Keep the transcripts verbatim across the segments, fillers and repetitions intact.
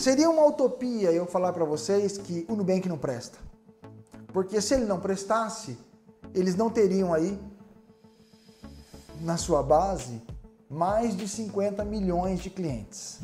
Seria uma utopia eu falar para vocês que o Nubank não presta. Porque se ele não prestasse, eles não teriam aí na sua base mais de cinquenta milhões de clientes.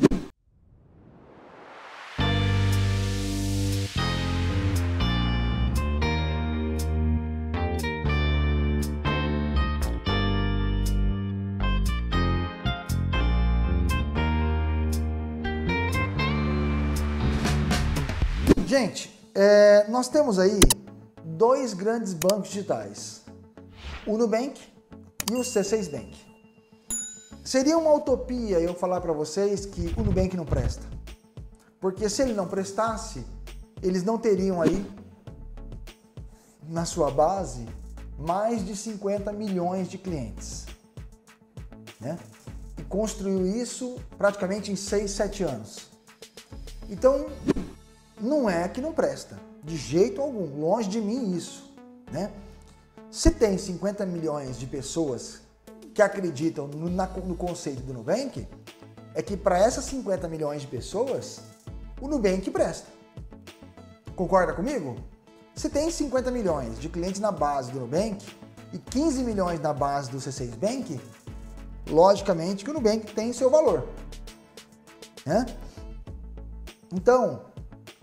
Gente, é, nós temos aí dois grandes bancos digitais, o Nubank e o C seis Bank. Seria uma utopia eu falar para vocês que o Nubank não presta, porque se ele não prestasse, eles não teriam aí na sua base mais de cinquenta milhões de clientes, né? E construiu isso praticamente em seis, sete anos. Então, não é que não presta, de jeito algum, longe de mim isso, né? Se tem cinquenta milhões de pessoas que acreditam no, na, no conceito do Nubank, é que para essas cinquenta milhões de pessoas, o Nubank presta. Concorda comigo? Se tem cinquenta milhões de clientes na base do Nubank e quinze milhões na base do C seis Bank, logicamente que o Nubank tem seu valor, né? Então,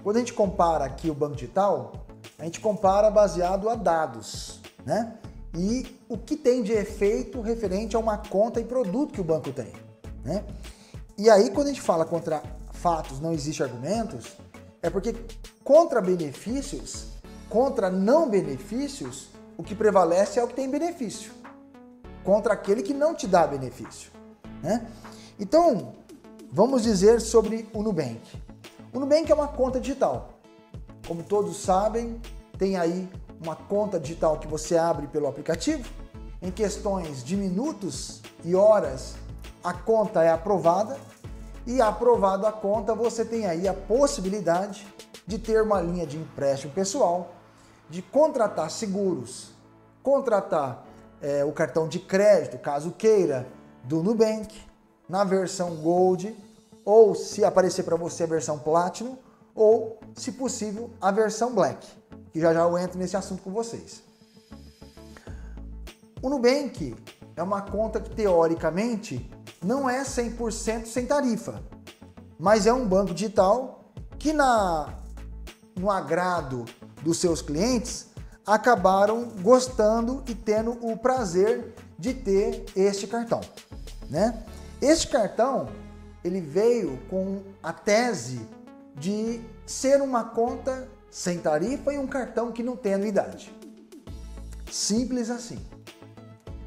quando a gente compara aqui o banco digital, a gente compara baseado a dados, né? E o que tem de efeito referente a uma conta e produto que o banco tem, né? E aí, quando a gente fala contra fatos não existe argumentos, é porque contra benefícios, contra não benefícios, o que prevalece é o que tem benefício, contra aquele que não te dá benefício, né? Então, vamos dizer sobre o Nubank. O Nubank é uma conta digital. Como todos sabem, tem aí uma conta digital que você abre pelo aplicativo. Em questões de minutos e horas, a conta é aprovada. E aprovada a conta, você tem aí a possibilidade de ter uma linha de empréstimo pessoal, de contratar seguros, contratar é, o cartão de crédito, caso queira, do Nubank, na versão Gold, ou se aparecer para você a versão Platinum, ou, se possível, a versão Black, que já já eu entro nesse assunto com vocês. O Nubank é uma conta que, teoricamente, não é cem por cento sem tarifa, mas é um banco digital que, na, no agrado dos seus clientes, acabaram gostando e tendo o prazer de ter este cartão, né? Este cartão, ele veio com a tese de ser uma conta sem tarifa e um cartão que não tem anuidade. Simples assim.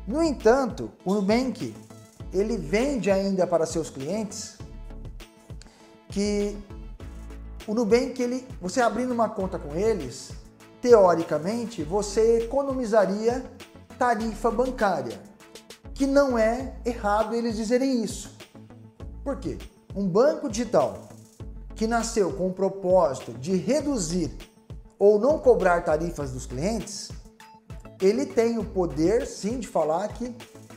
No entanto, o Nubank, ele vende ainda para seus clientes que o Nubank, ele, você abrindo uma conta com eles, teoricamente, você economizaria tarifa bancária, que não é errado eles dizerem isso. Por quê? Um banco digital que nasceu com o propósito de reduzir ou não cobrar tarifas dos clientes, ele tem o poder, sim, de falar que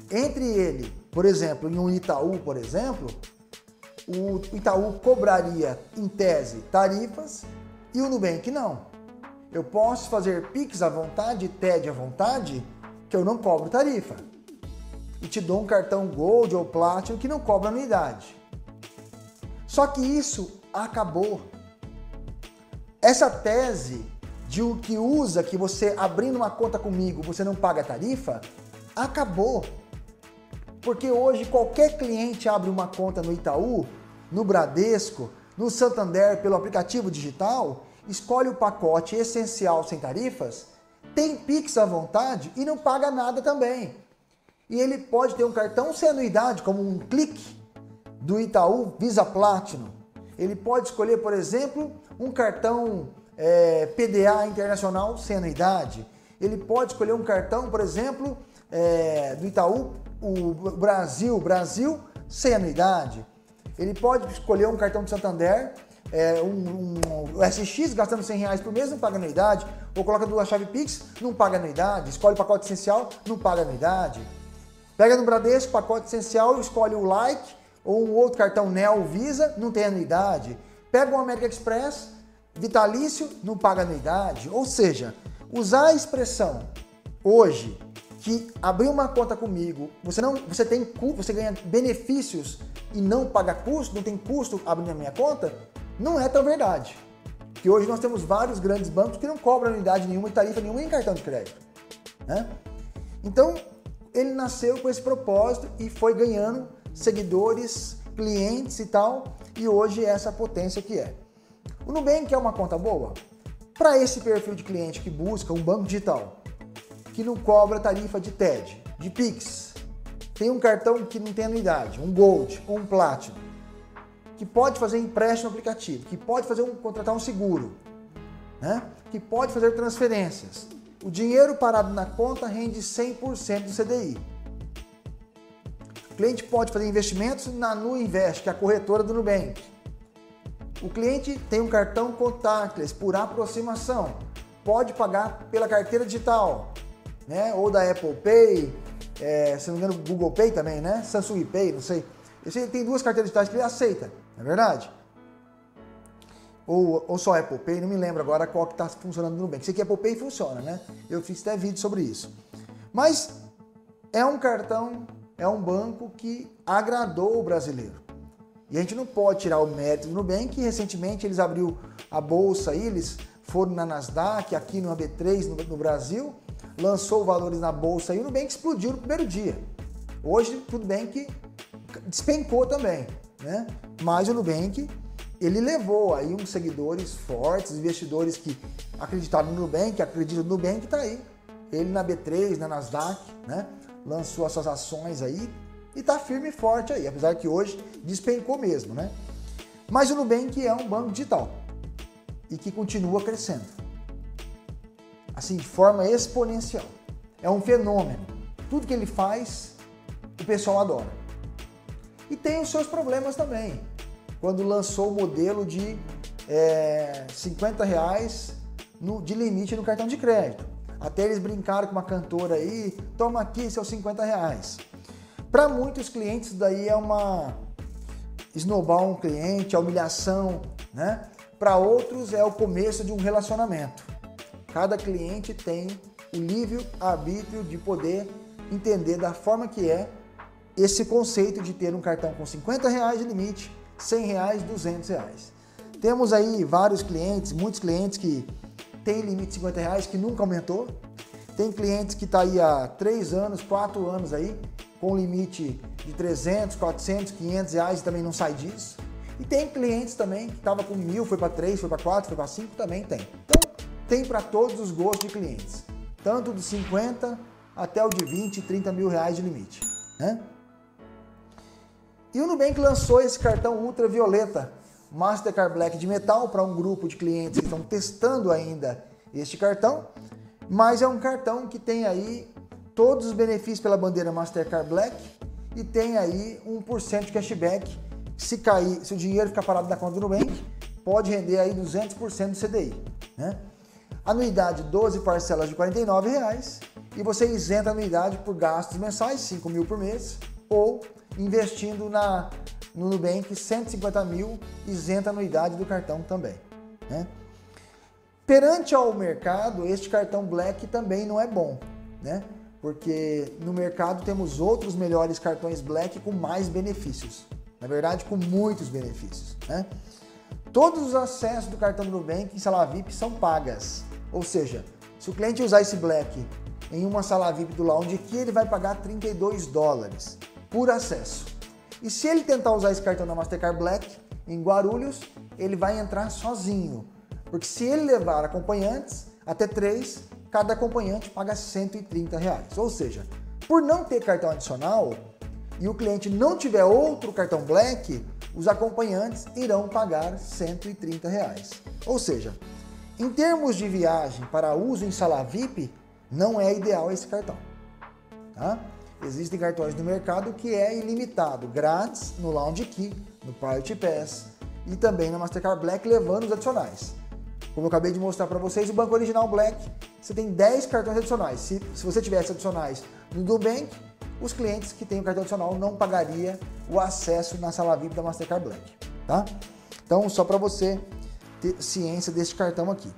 entre ele, por exemplo, em um Itaú, por exemplo, o Itaú cobraria, em tese, tarifas e o Nubank não. Eu posso fazer Pix à vontade, T E D à vontade, que eu não cobro tarifa. E te dou um cartão Gold ou Platinum que não cobra anuidade. Só que isso acabou. Essa tese de o que usa, que você abrindo uma conta comigo, você não paga tarifa, acabou. Porque hoje qualquer cliente abre uma conta no Itaú, no Bradesco, no Santander, pelo aplicativo digital, escolhe o pacote essencial sem tarifas, tem Pix à vontade e não paga nada também. E ele pode ter um cartão sem anuidade, como um clique do Itaú Visa Platinum. Ele pode escolher, por exemplo, um cartão é, P D A Internacional sem anuidade. Ele pode escolher um cartão, por exemplo, é, do Itaú o Brasil, Brasil sem anuidade. Ele pode escolher um cartão do Santander, é, um, um S X gastando cem reais por mês, não paga anuidade. Ou coloca duas chave Pix, não paga anuidade. Escolhe o pacote essencial, não paga anuidade. Pega no Bradesco, pacote essencial, escolhe o Like, ou um outro cartão Neo Visa, não tem anuidade. Pega o American Express, vitalício, não paga anuidade. Ou seja, usar a expressão hoje que abrir uma conta comigo, você não, você tem, você ganha benefícios e não paga custo, não tem custo abrindo a minha conta, não é tão verdade. Porque hoje nós temos vários grandes bancos que não cobram anuidade nenhuma e tarifa nenhuma em cartão de crédito, né? Então, ele nasceu com esse propósito e foi ganhando seguidores, clientes e tal, e hoje é essa potência que é. O Nubank é uma conta boa para esse perfil de cliente que busca um banco digital, que não cobra tarifa de T E D, de Pix, tem um cartão que não tem anuidade, um Gold ou um Platinum, que pode fazer empréstimo no aplicativo, que pode fazer um, contratar um seguro, né? Que pode fazer transferências. O dinheiro parado na conta rende cem por cento do C D I. O cliente pode fazer investimentos na Nu Invest, que é a corretora do Nubank. O cliente tem um cartão contactless por aproximação, pode pagar pela carteira digital, né? Ou da Apple Pay, é, se não me engano Google Pay também, né? Samsung Pay, não sei. Eu sei, tem duas carteiras digitais que ele aceita, não é verdade? Ou, ou só Apple Pay, não me lembro agora qual que está funcionando no Nubank. Sei que Apple Pay funciona, né? Eu fiz até vídeo sobre isso. Mas é um cartão, é um banco que agradou o brasileiro. E a gente não pode tirar o mérito do Nubank. Recentemente eles abriram a bolsa, eles foram na Nasdaq, aqui no B três no, no Brasil, lançou valores na bolsa e o Nubank explodiu no primeiro dia. Hoje o Nubank despencou também, né? Mas o Nubank... ele levou aí uns seguidores fortes, investidores que acreditaram no Nubank, acreditam no Nubank, tá aí. Ele na B três, na Nasdaq, né? Lançou as suas ações aí e tá firme e forte aí, apesar que hoje despencou mesmo, né? Mas o Nubank é um banco digital e que continua crescendo, assim, de forma exponencial. É um fenômeno. Tudo que ele faz, o pessoal adora. E tem os seus problemas também. Quando lançou o modelo de é, cinquenta reais no, de limite no cartão de crédito. Até eles brincaram com uma cantora aí, toma aqui seus cinquenta reais. Para muitos clientes, daí é uma... esnobar um cliente, é humilhação, né? Para outros, é o começo de um relacionamento. Cada cliente tem o livre-arbítrio de poder entender da forma que é esse conceito de ter um cartão com cinquenta reais de limite, cem reais, duzentos reais. Temos aí vários clientes, muitos clientes que tem limite de cinquenta reais que nunca aumentou. Tem clientes que tá aí há três anos, quatro anos aí, com limite de trezentos, quatrocentos, quinhentos reais e também não sai disso. E tem clientes também que tava com mil, foi para três, foi para quatro, foi para cinco, também tem. Então, tem para todos os gostos de clientes. Tanto de cinquenta até o de vinte, trinta mil reais de limite, né? E o Nubank lançou esse cartão ultravioleta Mastercard Black de metal para um grupo de clientes que estão testando ainda este cartão, mas é um cartão que tem aí todos os benefícios pela bandeira Mastercard Black e tem aí um por cento de cashback. Se cair, se o dinheiro ficar parado na conta do Nubank, pode render aí duzentos por cento do C D I, né? Anuidade doze parcelas de quarenta e nove reais e você isenta a anuidade por gastos mensais, cinco mil por mês, ou investindo na, no Nubank, cento e cinquenta mil, isenta a anuidade do cartão também, né? Perante ao mercado, este cartão Black também não é bom, né? Porque no mercado temos outros melhores cartões Black com mais benefícios. Na verdade, com muitos benefícios, né? Todos os acessos do cartão do Nubank em sala V I P são pagas. Ou seja, se o cliente usar esse Black em uma sala V I P do Lounge Key, ele vai pagar trinta e dois dólares. Por acesso. E se ele tentar usar esse cartão da Mastercard Black em Guarulhos, ele vai entrar sozinho, porque se ele levar acompanhantes, até três, cada acompanhante paga cento e trinta reais. Ou seja, por não ter cartão adicional e o cliente não tiver outro cartão Black, os acompanhantes irão pagar cento e trinta reais. Ou seja, em termos de viagem para uso em sala V I P, não é ideal esse cartão, tá? Existem cartões no mercado que é ilimitado, grátis no Lounge Key, no Priority Pass e também na Mastercard Black, levando os adicionais. Como eu acabei de mostrar para vocês, o Banco Original Black, você tem dez cartões adicionais. Se, se você tivesse adicionais no Nubank, os clientes que têm o cartão adicional não pagariam o acesso na sala V I P da Mastercard Black, tá? Então, só para você ter ciência deste cartão aqui.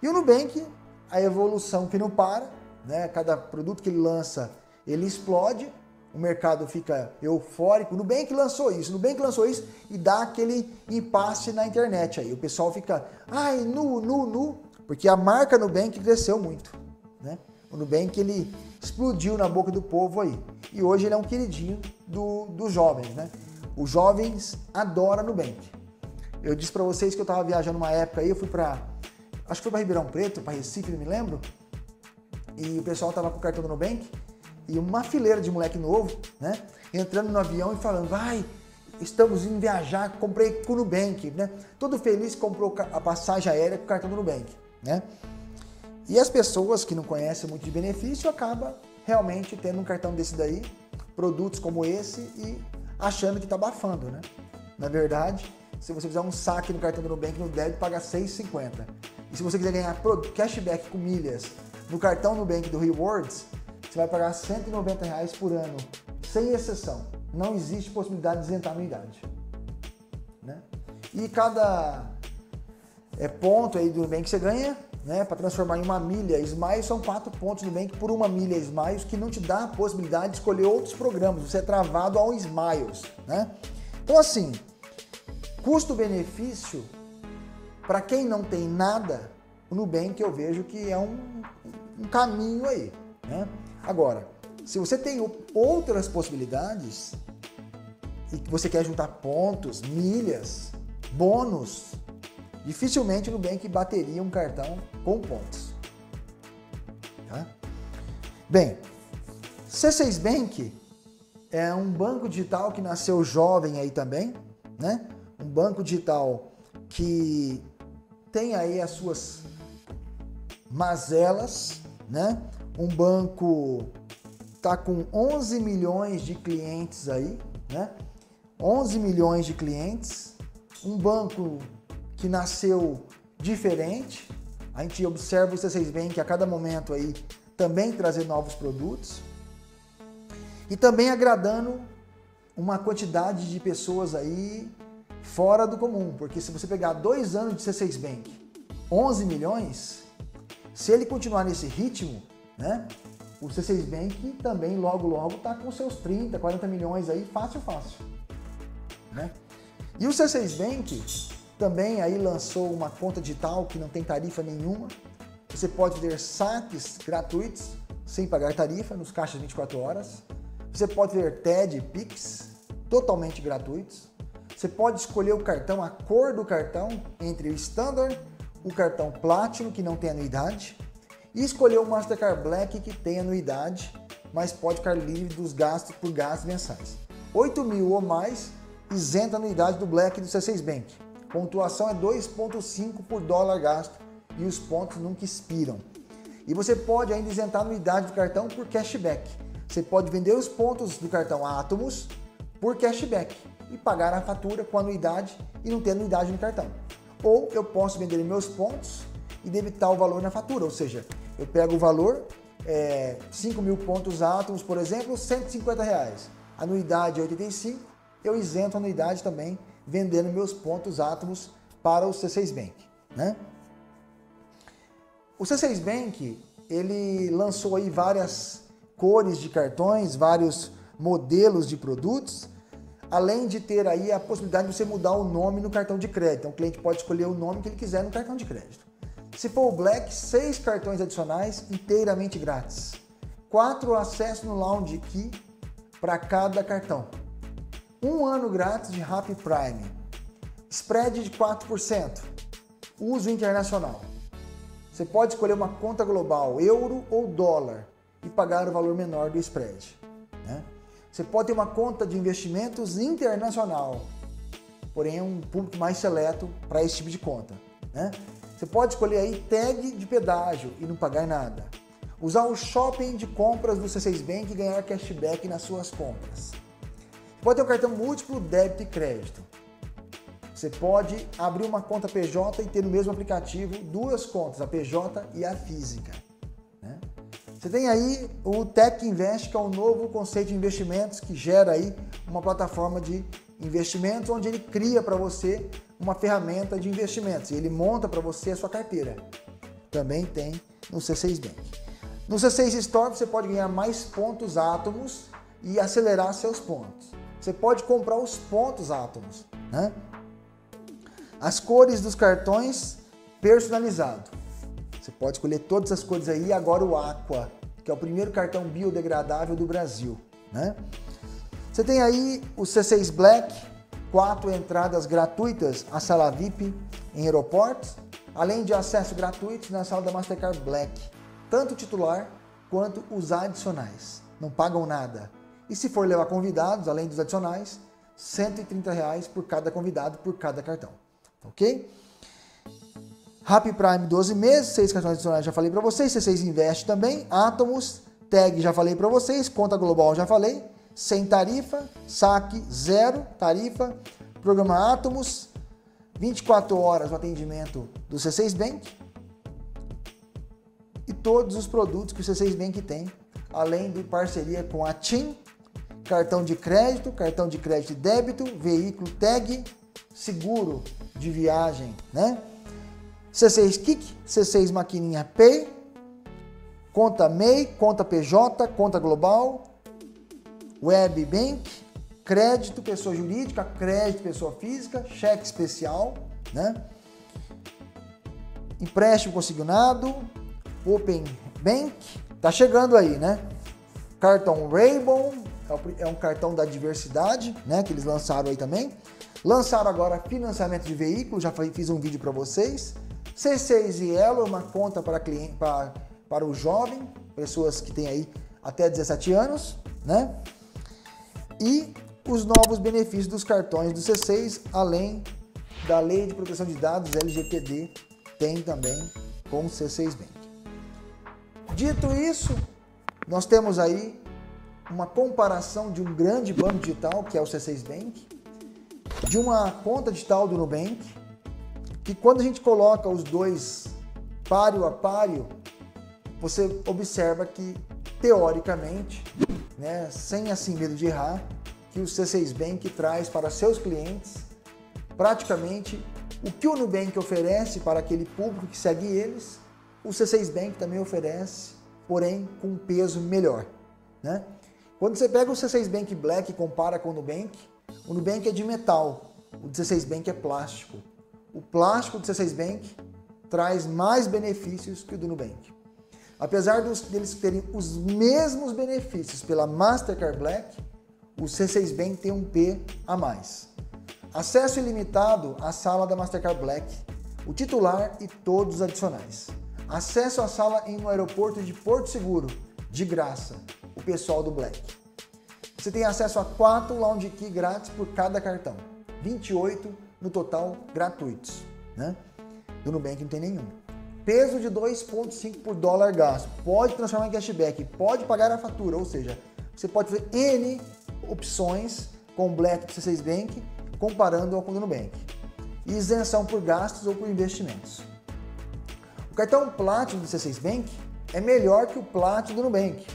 E o Nubank, a evolução que não para, né? Cada produto que ele lança, ele explode, o mercado fica eufórico. O Nubank lançou isso, o Nubank lançou isso e dá aquele impasse na internet aí. O pessoal fica, ai, nu, nu, nu, porque a marca Nubank cresceu muito, né? O Nubank, ele explodiu na boca do povo aí. E hoje ele é um queridinho do, dos jovens, né? Os jovens adoram Nubank. Eu disse para vocês que eu estava viajando uma época aí, eu fui para... Acho que foi para Ribeirão Preto, para Recife, não me lembro. E o pessoal tava com o cartão do Nubank e uma fileira de moleque novo, né? Entrando no avião e falando, vai, estamos indo viajar, comprei com o Nubank, né? Todo feliz comprou a passagem aérea com o cartão do Nubank, né? E as pessoas que não conhecem muito de benefício acabam realmente tendo um cartão desse daí, produtos como esse, e achando que tá abafando, né? Na verdade, se você fizer um saque no cartão do Nubank, não deve pagar seis reais e cinquenta centavos. E se você quiser ganhar cashback com milhas no cartão Nubank do Rewards, você vai pagar cento e noventa reais por ano, sem exceção. Não existe possibilidade de isentar anuidade, né? E cada é, ponto aí do Nubank que você ganha, né, para transformar em uma milha Smiles, são quatro pontos do Nubank por uma milha Smiles, que não te dá a possibilidade de escolher outros programas. Você é travado ao Smiles, né? Então, assim, custo-benefício, para quem não tem nada, o Nubank eu vejo que é um, um caminho aí, né? Agora, se você tem outras possibilidades e que você quer juntar pontos, milhas, bônus, dificilmente o Nubank bateria um cartão com pontos, tá? Bem, C seis Bank é um banco digital que nasceu jovem aí também, né? Um banco digital que tem aí as suas mazelas, né? Um banco tá com onze milhões de clientes aí, né? onze milhões de clientes, um banco que nasceu diferente. A gente observa o C seis Bank a cada momento aí também trazer novos produtos e também agradando uma quantidade de pessoas aí fora do comum, porque se você pegar dois anos de C seis Bank, onze milhões, se ele continuar nesse ritmo, né, o C seis Bank também logo logo tá com seus trinta, quarenta milhões aí, fácil, fácil, né? E o C seis Bank também aí lançou uma conta digital que não tem tarifa nenhuma, você pode ter saques gratuitos sem pagar tarifa nos caixas vinte e quatro horas, você pode ter T E D, Pix, totalmente gratuitos. Você pode escolher o cartão, a cor do cartão, entre o Standard, o cartão Platinum, que não tem anuidade, e escolher o Mastercard Black, que tem anuidade, mas pode ficar livre dos gastos por gastos mensais. oito mil ou mais, isenta a anuidade do Black e do C seis Bank. Pontuação é dois vírgula cinco por dólar gasto e os pontos nunca expiram. E você pode ainda isentar a anuidade do cartão por cashback. Você pode vender os pontos do cartão Atomos por cashback e pagar a fatura com anuidade e não ter anuidade no cartão. Ou eu posso vender meus pontos e debitar o valor na fatura, ou seja, eu pego o valor, é, cinco mil pontos Atomos, por exemplo, cento e cinquenta reais, anuidade é oitenta e cinco, eu isento a anuidade também vendendo meus pontos Atomos para o C seis Bank, né? O C seis Bank, ele lançou aí várias cores de cartões, vários modelos de produtos, além de ter aí a possibilidade de você mudar o nome no cartão de crédito. Então, o cliente pode escolher o nome que ele quiser no cartão de crédito. Se for o Black, seis cartões adicionais inteiramente grátis. Quatro acessos no Lounge Key para cada cartão. Um ano grátis de Rappi Prime. Spread de quatro por cento. Uso internacional. Você pode escolher uma conta global, euro ou dólar, e pagar o valor menor do spread, né? Você pode ter uma conta de investimentos internacional, porém é um público mais seleto para esse tipo de conta, né? Você pode escolher aí tag de pedágio e não pagar nada. Usar o shopping de compras do C seis Bank e ganhar cashback nas suas compras. Você pode ter um cartão múltiplo, débito e crédito. Você pode abrir uma conta P J e ter no mesmo aplicativo duas contas, a P J e a física, né? Você tem aí o Tech Invest, que é um novo conceito de investimentos que gera aí uma plataforma de investimentos onde ele cria para você uma ferramenta de investimentos e ele monta para você a sua carteira. Também tem no C seis Bank. No C seis Store você pode ganhar mais pontos Atomos e acelerar seus pontos. Você pode comprar os pontos Atomos, né? As cores dos cartões personalizado. Você pode escolher todas as cores aí. Agora o Aqua, que é o primeiro cartão biodegradável do Brasil, né? Você tem aí o C seis Black, quatro entradas gratuitas à sala V I P em aeroportos, além de acesso gratuito na sala da Mastercard Black, tanto o titular quanto os adicionais, não pagam nada. E se for levar convidados, além dos adicionais, cento e trinta reais por cada convidado, por cada cartão, ok? Rappi Prime doze meses, seis cartões adicionais, já falei para vocês, C seis Invest também, Atomos, Tag já falei para vocês, Conta Global já falei, sem tarifa, saque zero tarifa, programa Atomos, vinte e quatro horas o atendimento do C seis Bank e todos os produtos que o C seis Bank tem, além de parceria com a TIM, cartão de crédito, cartão de crédito e débito, veículo Tag, seguro de viagem, né? C seis Kik, C seis Maquininha Pay, Conta M E I, Conta P J, Conta Global, Web Bank, crédito pessoa jurídica, crédito pessoa física, cheque especial, né? Empréstimo consignado, Open Bank, tá chegando aí, né? Cartão Rainbow, é um cartão da diversidade, né? Que eles lançaram aí também. Lançaram agora financiamento de veículos, já fiz um vídeo para vocês. C seis Elo, uma conta para, cliente, para, para o jovem, pessoas que têm aí até dezessete anos, né? E os novos benefícios dos cartões do C seis, além da Lei de Proteção de Dados, L G P D, tem também com o C seis Bank. Dito isso, nós temos aí uma comparação de um grande banco digital, que é o C seis Bank, de uma conta digital do Nubank, que quando a gente coloca os dois páreo a páreo, você observa que, teoricamente, né, sem assim medo de errar, que o C seis Bank traz para seus clientes praticamente o que o Nubank oferece para aquele público que segue eles, o C seis Bank também oferece, porém com um peso melhor, né? Quando você pega o C seis Bank Black e compara com o Nubank, o Nubank é de metal, o C seis Bank é plástico. O plástico do C seis Bank traz mais benefícios que o do Nubank. Apesar dos, deles terem os mesmos benefícios pela Mastercard Black, o C seis Bank tem um P a mais. Acesso ilimitado à sala da Mastercard Black, o titular e todos os adicionais. Acesso à sala em um aeroporto de Porto Seguro, de graça, o pessoal do Black. Você tem acesso a quatro Lounge Key grátis por cada cartão, vinte e oito no total gratuitos, né? Do Nubank não tem nenhum. Peso de dois vírgula cinco por dólar gasto, pode transformar em cashback, pode pagar a fatura, ou seja, você pode fazer N opções com o Black do C seis Bank, comparando ao com o Nubank. E isenção por gastos ou por investimentos. O cartão Platinum do C seis Bank é melhor que o Platinum do Nubank.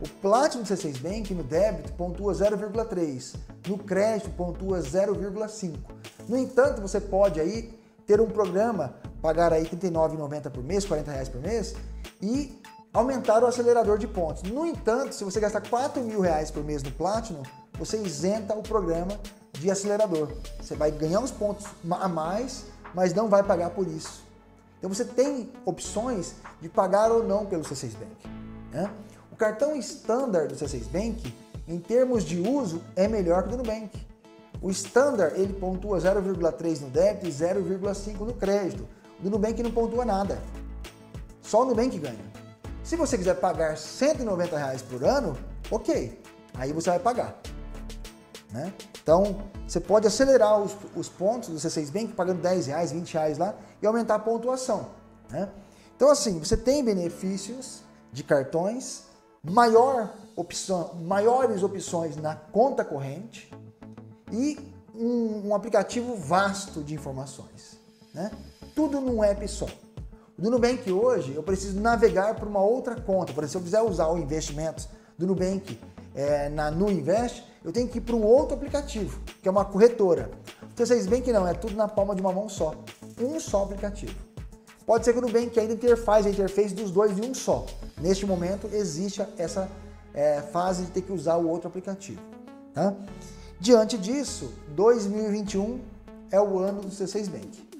O Platinum do C seis Bank no débito pontua zero vírgula três, no crédito pontua zero vírgula cinco. No entanto, você pode aí ter um programa, pagar aí trinta e nove reais e noventa centavos por mês, quarenta reais por mês e aumentar o acelerador de pontos. No entanto, se você gastar quatro mil reais por mês no Platinum, você isenta o programa de acelerador. Você vai ganhar uns pontos a mais, mas não vai pagar por isso. Então você tem opções de pagar ou não pelo C seis Bank, né? O cartão standard do C seis Bank, em termos de uso, é melhor que o do Nubank. O standard, ele pontua zero vírgula três no débito e zero vírgula cinco no crédito. O do Nubank não pontua nada. Só o Nubank ganha. Se você quiser pagar cento e noventa reais por ano, ok. Aí você vai pagar, né? Então, você pode acelerar os, os pontos do C seis Bank, pagando dez reais, vinte reais lá, e aumentar a pontuação, né? Então, assim, você tem benefícios de cartões, Maior opção, maiores opções na conta corrente e um, um aplicativo vasto de informações, né? Tudo num app só. Do Nubank hoje eu preciso navegar para uma outra conta. Por exemplo, se eu quiser usar o investimento do Nubank é, na Nu Invest, eu tenho que ir para um outro aplicativo, que é uma corretora. C seis Bank não, é tudo na palma de uma mão só, um só aplicativo. Pode ser que o Nubank ainda interfaz a interface dos dois de um só. Neste momento existe essa é, fase de ter que usar o outro aplicativo. Tá? Diante disso, dois mil e vinte e um é o ano do C seis Bank.